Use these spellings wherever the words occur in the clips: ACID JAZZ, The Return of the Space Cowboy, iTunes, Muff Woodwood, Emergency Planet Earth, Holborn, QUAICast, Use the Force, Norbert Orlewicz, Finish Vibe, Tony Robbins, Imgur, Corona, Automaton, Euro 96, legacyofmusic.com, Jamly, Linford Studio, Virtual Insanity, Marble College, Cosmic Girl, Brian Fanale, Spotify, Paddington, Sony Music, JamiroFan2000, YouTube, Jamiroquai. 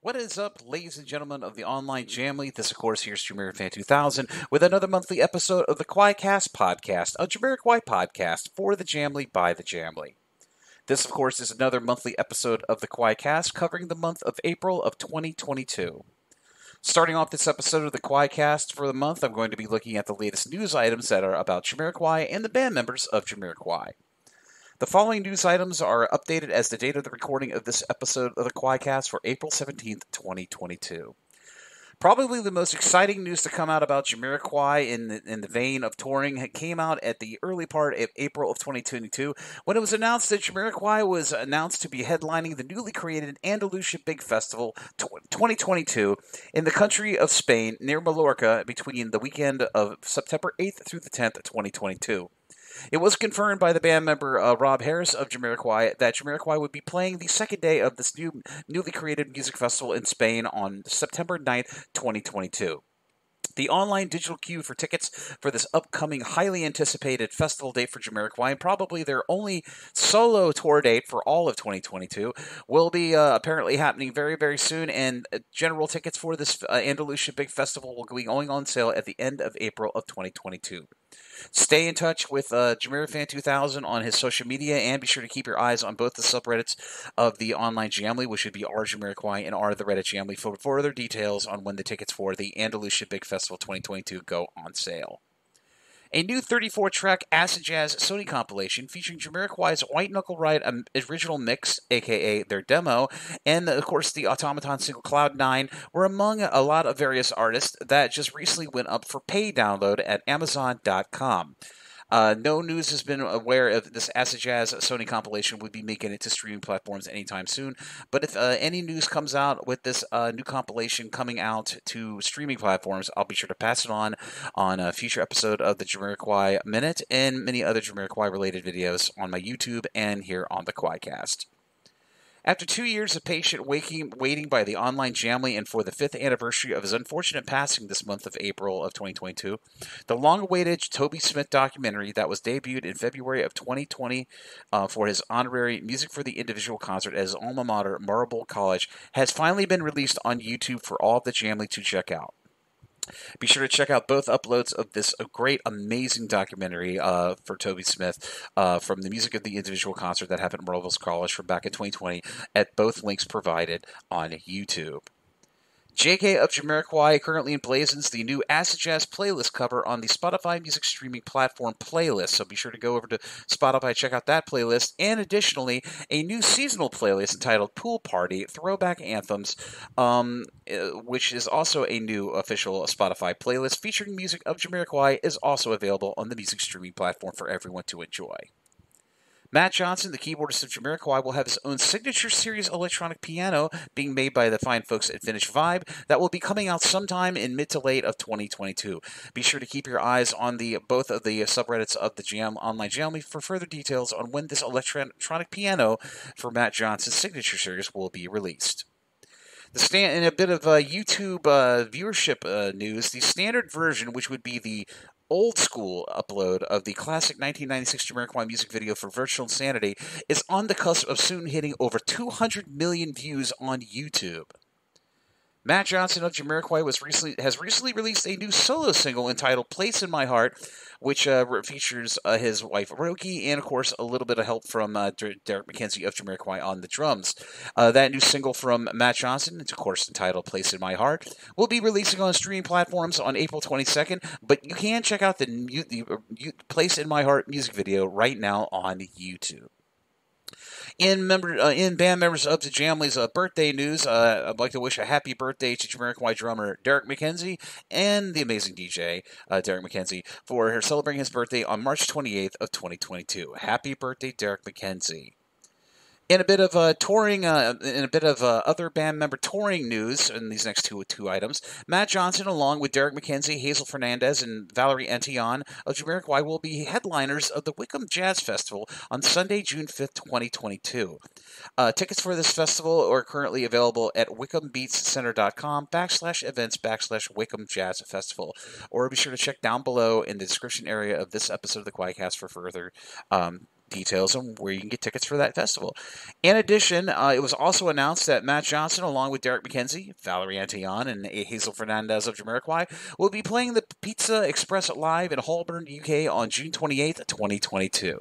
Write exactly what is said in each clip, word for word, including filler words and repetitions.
What is up, ladies and gentlemen of the online Jamly? This, of course, here's Jamiro Fan two thousand with another monthly episode of the QUAICast podcast, a Jamiroquai podcast for the Jamly by the Jamly. This, of course, is another monthly episode of the QUAICast covering the month of April of twenty twenty-two. Starting off this episode of the QUAICast for the month, I'm going to be looking at the latest news items that are about Jamiroquai and the band members of Jamiroquai. The following news items are updated as the date of the recording of this episode of the QUAICast for April seventeenth, twenty twenty-two. Probably the most exciting news to come out about Jamiroquai in the, in the vein of touring came out at the early part of April of twenty twenty-two when it was announced that Jamiroquai was announced to be headlining the newly created Andalucía Big Festival twenty twenty-two in the country of Spain near Mallorca between the weekend of September eighth through the tenth, twenty twenty-two. It was confirmed by the band member uh, Rob Harris of Jamiroquai that Jamiroquai would be playing the second day of this new, newly created music festival in Spain on September ninth, twenty twenty-two. The online digital queue for tickets for this upcoming highly anticipated festival date for Jamiroquai, and probably their only solo tour date for all of twenty twenty-two, will be uh, apparently happening very, very soon, and general tickets for this uh, Andalucía Big Festival will be going on sale at the end of April of twenty twenty-two. Stay in touch with uh, Jamiro Fan two thousand on his social media, and be sure to keep your eyes on both the subreddits of the online Jamly, which would be r Jamiroquai and r the Reddit Jamly, for further details on when the tickets for the Andalucía Big Festival twenty twenty-two go on sale. A new thirty-four track acid jazz Sony compilation featuring Jamiroquai's White Knuckle Ride original mix, aka their demo, and of course the Automaton single Cloud Nine were among a lot of various artists that just recently went up for pay download at Amazon dot com. Uh, no news has been aware of this acid jazz Sony compilation would be making it to streaming platforms anytime soon, but if uh, any news comes out with this uh, new compilation coming out to streaming platforms, I'll be sure to pass it on on a future episode of the Jamiroquai Minute and many other Jamiroquai-related videos on my YouTube and here on the QUAICast. After two years of patient waking, waiting by the online Jamly and for the fifth anniversary of his unfortunate passing this month of April of twenty twenty-two, the long-awaited Toby Smith documentary that was debuted in February of twenty twenty uh, for his honorary Music for the Individual concert at his alma mater, Marble College, has finally been released on YouTube for all of the Jamly to check out. Be sure to check out both uploads of this great, amazing documentary uh, for Toby Smith uh, from the Music of the Individual concert that happened at Marville's College from back in twenty twenty at both links provided on YouTube. J K of Jamiroquai currently emblazons the new acid jazz playlist cover on the Spotify music streaming platform playlist, so be sure to go over to Spotify, check out that playlist, and additionally, a new seasonal playlist entitled Pool Party Throwback Anthems, um, which is also a new official Spotify playlist featuring music of Jamiroquai, is also available on the music streaming platform for everyone to enjoy. Matt Johnson, the keyboardist of Jamiroquai, will have his own signature series electronic piano being made by the fine folks at Finish Vibe that will be coming out sometime in mid to late of twenty twenty-two. Be sure to keep your eyes on the both of the subreddits of the Jam online Jamly for further details on when this electronic piano for Matt Johnson's signature series will be released. The stand in a bit of uh, YouTube uh, viewership uh, news, the standard version, which would be the old school upload of the classic nineteen ninety-six Jamiroquai music video for Virtual Insanity, is on the cusp of soon hitting over two hundred million views on YouTube. Matt Johnson of Jamiroquai was recently, has recently released a new solo single entitled Place in My Heart, which uh, features uh, his wife Roki and, of course, a little bit of help from uh, Derek McKenzie of Jamiroquai on the drums. Uh, that new single from Matt Johnson, of course, entitled Place in My Heart, will be releasing on streaming platforms on April twenty-second, but you can check out the, the uh, Place in My Heart music video right now on YouTube. In member, uh, in band members of the Jamly's uh, birthday news, uh, I'd like to wish a happy birthday to Jamiroquai drummer Derek McKenzie and the amazing D J uh, Derek McKenzie for her celebrating his birthday on March twenty-eighth of twenty twenty-two. Happy birthday, Derek McKenzie. In a bit of uh, touring, uh, in a bit of uh, other band member touring news, in these next two two items, Matt Johnson, along with Derek McKenzie, Hazel Fernandez, and Valerie Antion of Jamiroquai, will be headliners of the Wickham Jazz Festival on Sunday, June fifth, twenty twenty-two. Uh, tickets for this festival are currently available at WickhamBeatsCenter.com backslash events backslash Wickham Jazz Festival, or be sure to check down below in the description area of this episode of the QUAICast for further Um, details and where you can get tickets for that festival. In addition, uh, it was also announced that Matt Johnson, along with Derek McKenzie, Valerie Antion, and Hazel Fernandez of Jamiroquai, will be playing the Pizza Express Live in Holborn, U K on June twenty-eighth, twenty twenty-two.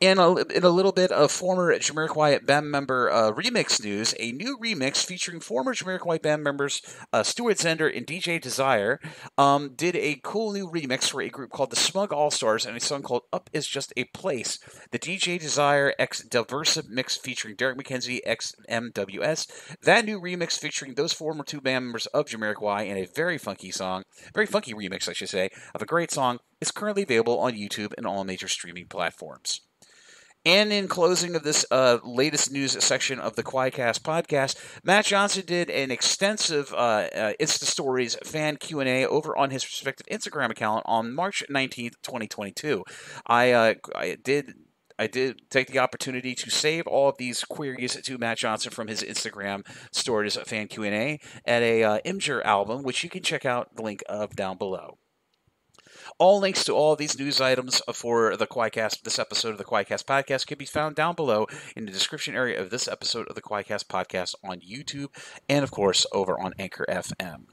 In a, in a little bit of former Jamiroquai band member uh, remix news, a new remix featuring former Jamiroquai band members uh, Stuart Zender and D J Desire um, did a cool new remix for a group called the Smug All Stars and a song called Up Is Just a Place. The D J Desire X Diversa mix featuring Derek McKenzie X M W S. That new remix featuring those former two band members of Jamiroquai and a very funky song, very funky remix, I should say, of a great song is currently available on YouTube and all major streaming platforms. And in closing of this uh, latest news section of the QUAICast podcast, Matt Johnson did an extensive uh, uh, Insta Stories fan Q and A over on his respective Instagram account on March nineteenth, twenty twenty-two. I, uh, I did... I did take the opportunity to save all of these queries to Matt Johnson from his Instagram Stories fan Q and A at a uh, Imgur album, which you can check out the link of down below. All links to all these news items for the QuaiCast, this episode of the QuaiCast podcast, can be found down below in the description area of this episode of the QuaiCast podcast on YouTube and, of course, over on Anchor F M.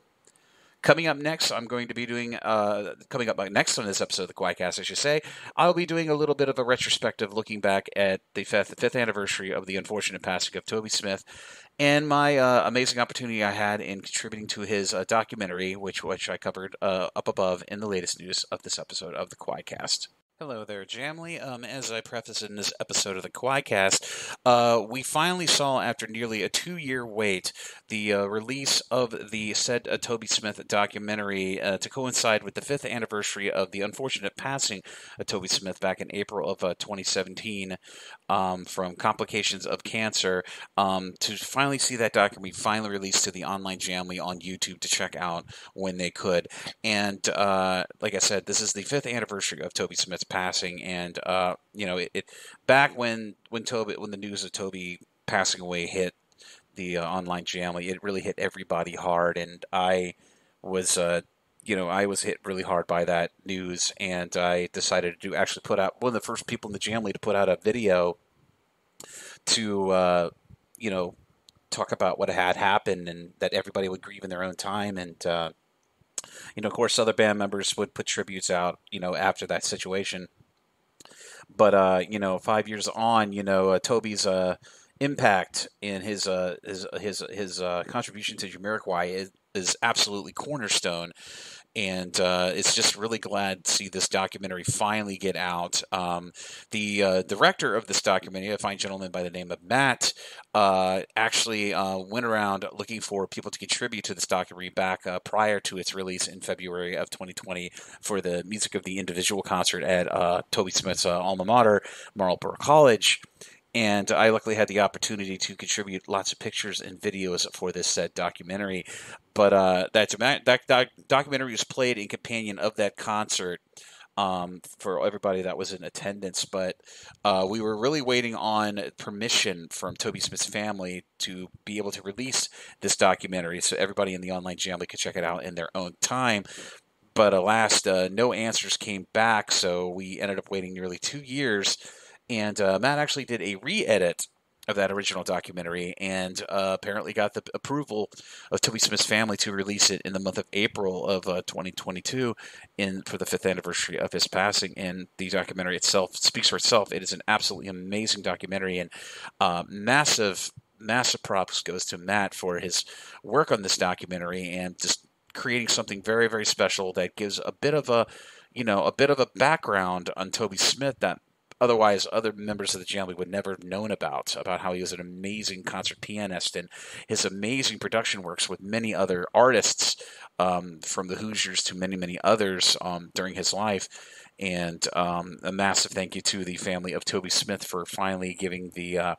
Coming up next, I'm going to be doing, uh, coming up next on this episode of the QuaiCast, I should say, I'll be doing a little bit of a retrospective looking back at the fifth, fifth anniversary of the unfortunate passing of Toby Smith and my uh, amazing opportunity I had in contributing to his uh, documentary, which, which I covered uh, up above in the latest news of this episode of the QuaiCast. Hello there, Jamly. Um, as I prefaced in this episode of the QuaiCast, uh, we finally saw, after nearly a two-year wait, the uh, release of the said uh, Toby Smith documentary uh, to coincide with the fifth anniversary of the unfortunate passing of Toby Smith back in April of uh, twenty seventeen um, from complications of cancer. Um, to finally see that documentary finally released to the online Jamly on YouTube to check out when they could. And uh, like I said, this is the fifth anniversary of Toby Smith's passing, and uh you know it, it back when when Toby when the news of Toby passing away hit the uh, online Jamly, it really hit everybody hard, and I was uh you know I was hit really hard by that news, and I decided to actually put out one of the first people in the Jamly to put out a video to uh you know talk about what had happened and that everybody would grieve in their own time. And uh You know, of course, other band members would put tributes out, you know, after that situation. But, uh, you know, five years on, you know, uh, Toby's uh, impact in his uh, his his, his uh, contribution to Jamiroquai is, is absolutely cornerstone. And uh, it's just really glad to see this documentary finally get out. Um, the uh, director of this documentary, a fine gentleman by the name of Matt, uh, actually uh, went around looking for people to contribute to this documentary back uh, prior to its release in February of twenty twenty for the Music of the Individual concert at uh, Toby Smith's uh, alma mater, Marble College. And I luckily had the opportunity to contribute lots of pictures and videos for this said documentary. But uh, that, that doc documentary was played in companion of that concert um, for everybody that was in attendance. But uh, we were really waiting on permission from Toby Smith's family to be able to release this documentary so everybody in the online Jamly could check it out in their own time. But alas, uh, no answers came back, so we ended up waiting nearly two years. And uh, Matt actually did a re-edit of that original documentary and uh, apparently got the approval of Toby Smith's family to release it in the month of April of uh, twenty twenty-two in for the fifth anniversary of his passing. And the documentary itself speaks for itself. It is an absolutely amazing documentary, and uh, massive, massive props goes to Matt for his work on this documentary and just creating something very, very special that gives a bit of a, you know, a bit of a background on Toby Smith that otherwise other members of the Jamly would never have known about, about how he was an amazing concert pianist and his amazing production works with many other artists, um, from the Hoosiers to many, many others um, during his life. And um, a massive thank you to the family of Toby Smith for finally giving the uh,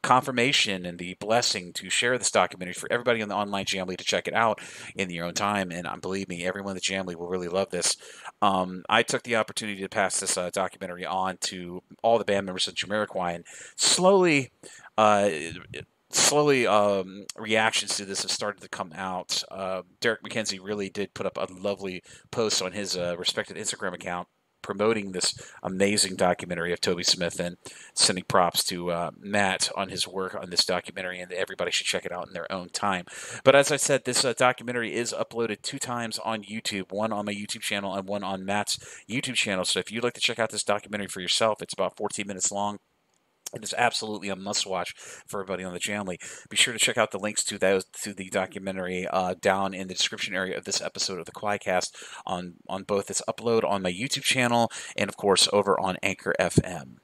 confirmation and the blessing to share this documentary for everybody on the online Jamly to check it out in their own time. And um, believe me, everyone in the Jamly will really love this. Um, I took the opportunity to pass this uh, documentary on to all the band members of Jamiroquai, and slowly, uh, slowly um, reactions to this have started to come out. Uh, Derek McKenzie really did put up a lovely post on his uh, respected Instagram account promoting this amazing documentary of Toby Smith, and sending props to uh, Matt on his work on this documentary, and everybody should check it out in their own time. But as I said, this uh, documentary is uploaded two times on YouTube, one on my YouTube channel and one on Matt's YouTube channel. So if you'd like to check out this documentary for yourself, it's about fourteen minutes long. It is absolutely a must-watch for everybody on the Jamly. Be sure to check out the links to those to the documentary uh, down in the description area of this episode of the QUAICast on on both its upload on my YouTube channel and, of course, over on Anchor F M.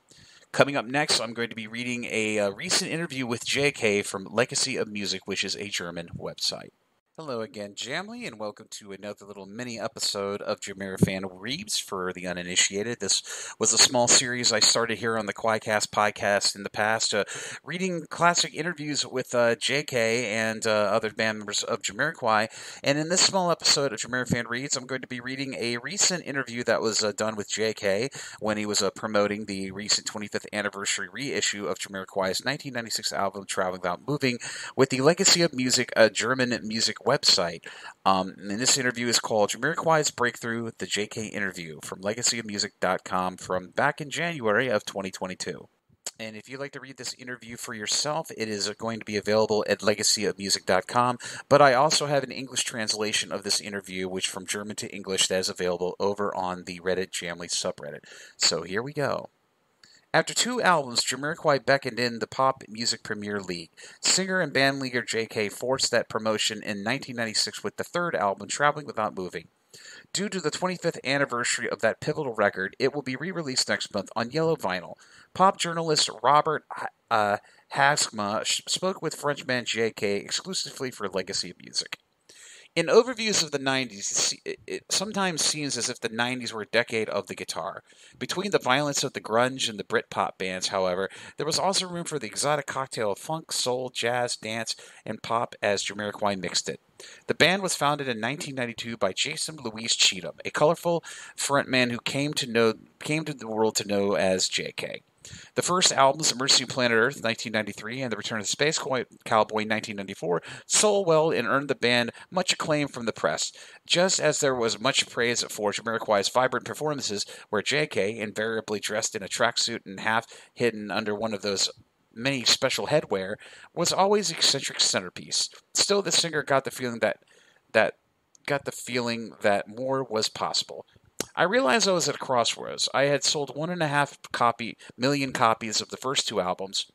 Coming up next, I'm going to be reading a, a recent interview with J K from Legacy of Music, which is a German website. Hello again, Jamly, and welcome to another little mini-episode of JamiroFan Reads for the uninitiated. This was a small series I started here on the QUAICast podcast in the past, uh, reading classic interviews with uh, J K and uh, other band members of Jamiroquai. And in this small episode of JamiroFan Reads, I'm going to be reading a recent interview that was uh, done with J K when he was uh, promoting the recent twenty-fifth anniversary reissue of Jamiroquai's nineteen ninety-six album, Traveling Without Moving, with the Legacy of Music, a German music website. Um, and this interview is called Jamiroquai's Breakthrough, the J K Interview, from legacy of music dot com, from back in January of twenty twenty-two. And if you'd like to read this interview for yourself, it is going to be available at legacy of music dot com. But I also have an English translation of this interview, which from German to English, that is available over on the Reddit Jamly subreddit. So here we go. After two albums, Jamiroquai beckoned in the Pop Music Premier League. Singer and bandleader J K forced that promotion in nineteen ninety-six with the third album, Traveling Without Moving. Due to the twenty-fifth anniversary of that pivotal record, it will be re-released next month on yellow vinyl. Pop journalist Robert uh, Haskmash spoke with Frenchman J K exclusively for Legacy of Music. In overviews of the nineties, it sometimes seems as if the nineties were a decade of the guitar. Between the violence of the grunge and the Britpop bands, however, there was also room for the exotic cocktail of funk, soul, jazz, dance, and pop as Jamiroquai mixed it. The band was founded in nineteen ninety-two by Jason Louise Cheatham, a colorful frontman who came to know came to the world to know as J K. The first albums, Emergency Planet Earth, nineteen ninety-three, and The Return of the Space Cowboy, nineteen ninety-four, sold well and earned the band much acclaim from the press, just as there was much praise for Jamiroquai's vibrant performances, where J K, invariably dressed in a tracksuit and half hidden under one of those many special headwear, was always the eccentric centerpiece. Still, the singer got the feeling that, that, got the feeling that more was possible. I realized I was at a crossroads. I had sold one and a half copy, million copies of the first two albums.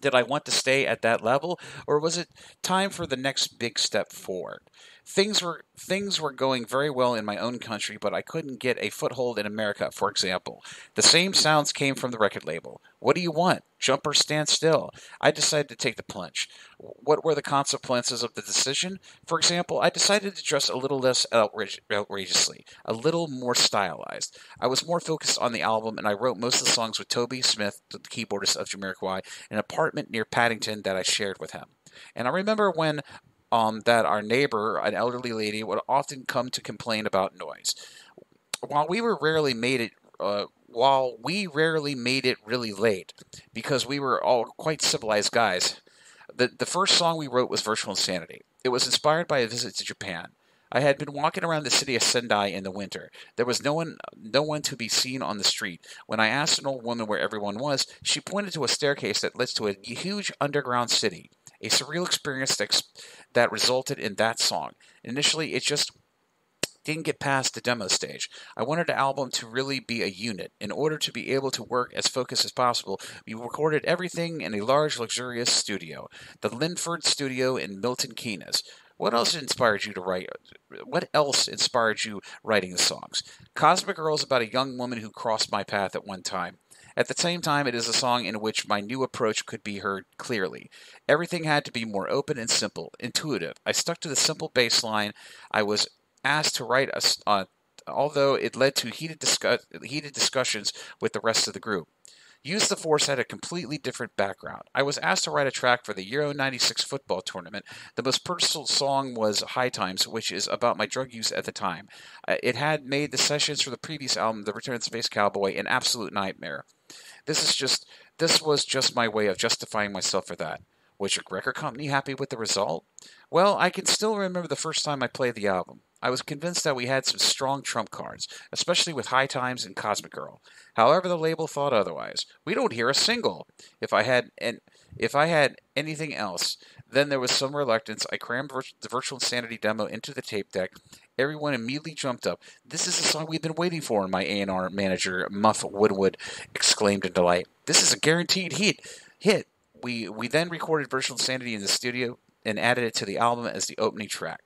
Did I want to stay at that level, or was it time for the next big step forward? Things were things were going very well in my own country, but I couldn't get a foothold in America, for example. The same sounds came from the record label. What do you want? Jump or stand still? I decided to take the plunge. What were the consequences of the decision? For example, I decided to dress a little less outrage- outrageously, a little more stylized. I was more focused on the album, and I wrote most of the songs with Toby Smith, the keyboardist of Jamiroquai, in an apartment near Paddington that I shared with him. And I remember when... Um, that our neighbor, an elderly lady, would often come to complain about noise. While we were rarely made it, uh, while we rarely made it really late, because we were all quite civilized guys. The the first song we wrote was Virtual Insanity. It was inspired by a visit to Japan. I had been walking around the city of Sendai in the winter. There was no one, no one to be seen on the street. When I asked an old woman where everyone was, she pointed to a staircase that led to a huge underground city. A surreal experience that, that resulted in that song. Initially, it just didn't get past the demo stage. I wanted the album to really be a unit. In order to be able to work as focused as possible, we recorded everything in a large, luxurious studio, the Linford Studio in Milton Keynes. What else inspired you to write? What else inspired you writing the songs? Cosmic Girl is about a young woman who crossed my path at one time. At the same time, it is a song in which my new approach could be heard clearly. Everything had to be more open and simple, intuitive. I stuck to the simple bass line I was asked to write, a, uh, although it led to heated, discuss- heated discussions with the rest of the group. Use the Force had a completely different background. I was asked to write a track for the Euro ninety-six football tournament. The most personal song was High Times, which is about my drug use at the time. It had made the sessions for the previous album, The Return of the Space Cowboy, an absolute nightmare. This is just, this was just my way of justifying myself for that. Was your record company happy with the result? Well, I can still remember the first time I played the album. I was convinced that we had some strong trump cards, especially with High Times and Cosmic Girl. However, the label thought otherwise. We don't hear a single. If I had an, if I had anything else, then there was some reluctance. I crammed virt- the Virtual Insanity demo into the tape deck. Everyone immediately jumped up. This is the song we've been waiting for, my A and R manager, Muff Woodwood, exclaimed in delight. This is a guaranteed hit. hit. We, we then recorded Virtual Insanity in the studio and added it to the album as the opening track.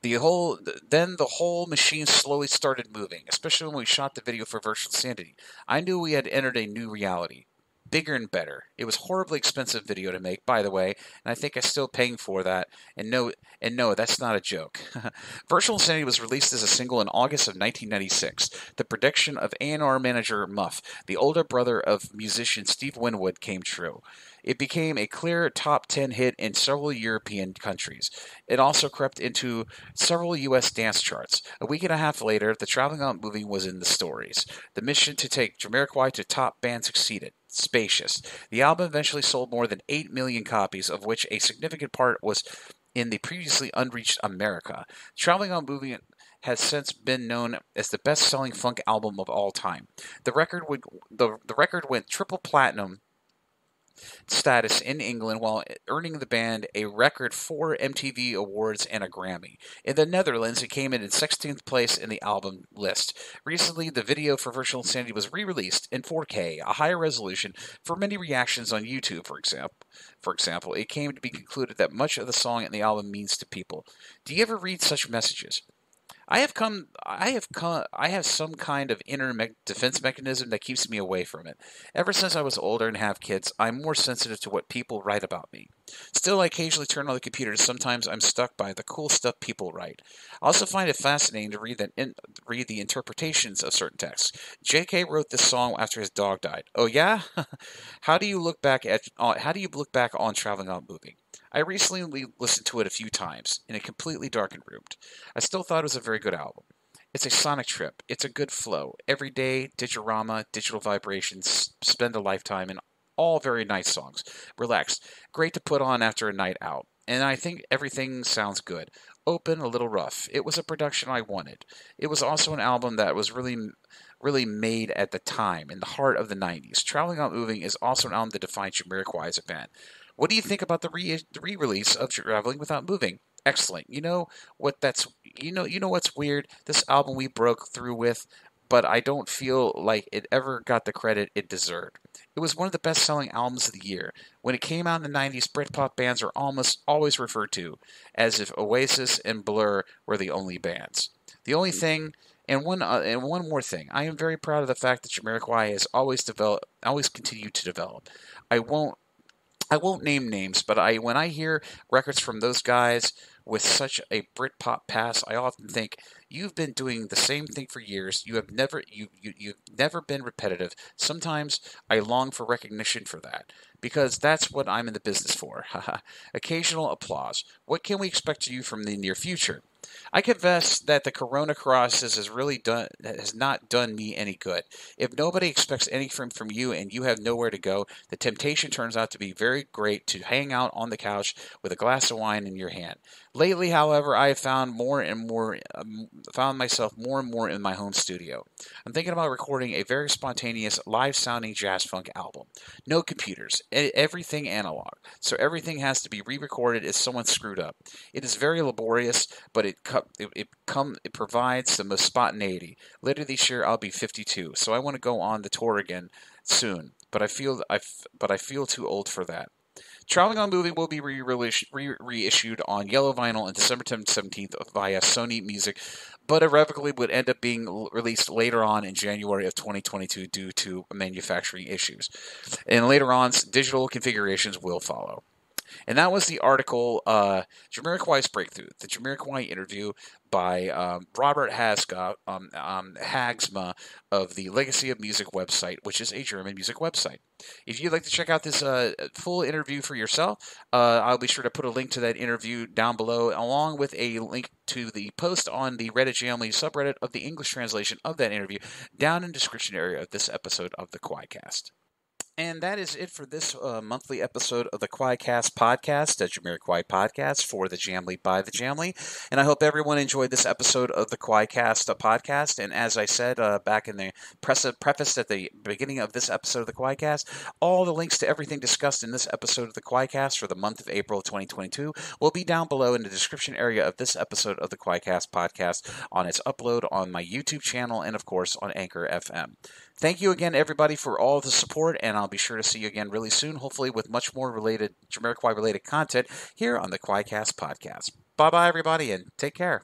The whole Then the whole machine slowly started moving, especially when we shot the video for Virtual Insanity. I knew we had entered a new reality, bigger and better. It was a horribly expensive video to make, by the way, and I think I'm still paying for that, and no, and no, that's not a joke. Virtual Insanity was released as a single in August of nineteen ninety-six. The prediction of A and R manager Muff, the older brother of musician Steve Winwood, came true. It became a clear top ten hit in several European countries. It also crept into several U S dance charts. A week and a half later, the Traveling Without Moving was in the stories. The mission to take Jamiroquai to top band succeeded. Spacious. The album eventually sold more than eight million copies, of which a significant part was in the previously unreached America. Traveling Without Moving has since been known as the best-selling funk album of all time. The record would, the, the record went triple platinum status in England while earning the band a record four M T V awards and a Grammy. In the Netherlands, it came in in sixteenth place in the album list. Recently, the video for Virtual Insanity was re-released in four K, a higher resolution, for many reactions on YouTube, for example. For example, it came to be concluded that much of the song and the album means to people. Do you ever read such messages? I have come. I have come. I have some kind of inner me- defense mechanism that keeps me away from it. Ever since I was older and have kids, I'm more sensitive to what people write about me. Still, I occasionally turn on the computer, and sometimes I'm stuck by the cool stuff people write. I also find it fascinating to read that in, read the interpretations of certain texts. J K wrote this song after his dog died. Oh yeah, how do you look back at? How do you look back on Traveling Without Moving? I recently listened to it a few times in a completely darkened room. I still thought it was a very good album. It's a sonic trip. It's a good flow. Every day, Digirama, Digital Vibrations, Spend a Lifetime, and all very nice songs. Relaxed. Great to put on after a night out. And I think everything sounds good. Open, a little rough. It was a production I wanted. It was also an album that was really... really made at the time, in the heart of the nineties. Traveling Without Moving is also an album that defines Jamiroquai as a band. What do you think about the, re- the re-release of Traveling Without Moving? Excellent. You know what that's you know you know what's weird? This album we broke through with, but I don't feel like it ever got the credit it deserved. It was one of the best-selling albums of the year. When it came out in the nineties, Britpop bands are almost always referred to as if Oasis and Blur were the only bands. The only thing And one uh, and one more thing, I am very proud of the fact that Jamiroquai has always developed, always continued to develop. I won't, I won't name names, but I when I hear records from those guys with such a Britpop past, I often think you've been doing the same thing for years. You have never, you, you you've never been repetitive. Sometimes I long for recognition for that because that's what I'm in the business for. Occasional applause. What can we expect to you from the near future? I confess that the corona crisis has really done has not done me any good. If nobody expects anything from you and you have nowhere to go, the temptation turns out to be very great to hang out on the couch with a glass of wine in your hand. Lately, however, I have found more and more um, found myself more and more in my home studio. I'm thinking about recording a very spontaneous, live-sounding jazz funk album. No computers, everything analog, so everything has to be re-recorded if someone screwed up. It is very laborious, but it It, it, come, it provides the most spontaneity. Later this year, I'll be fifty-two, so I want to go on the tour again soon. But I feel I but I feel too old for that. Traveling on Movie will be reissued on yellow vinyl on December seventeenth via Sony Music, but irrevocably would end up being released later on in January of twenty twenty-two due to manufacturing issues. And later on, digital configurations will follow. And that was the article, uh, Jamiroquai's Breakthrough, the Jamiroquai interview by um, Robert Haskmash um, um, of the Legacy of Music website, which is a German music website. If you'd like to check out this uh, full interview for yourself, uh, I'll be sure to put a link to that interview down below, along with a link to the post on the Reddit Jamly subreddit of the English translation of that interview down in the description area of this episode of the QUAICast. And that is it for this uh, monthly episode of the QUAICast podcast, the Jamiroquai podcast for the Jamly by the Jamly. And I hope everyone enjoyed this episode of the QUAICast podcast. And as I said uh, back in the press preface at the beginning of this episode of the QUAICast, all the links to everything discussed in this episode of the QUAICast for the month of April twenty twenty-two will be down below in the description area of this episode of the QUAICast podcast on its upload on my YouTube channel and, of course, on Anchor F M. Thank you again, everybody, for all the support, and I'll be sure to see you again really soon, hopefully with much more related Jamiroquai-related content here on the QUAICast podcast. Bye-bye, everybody, and take care.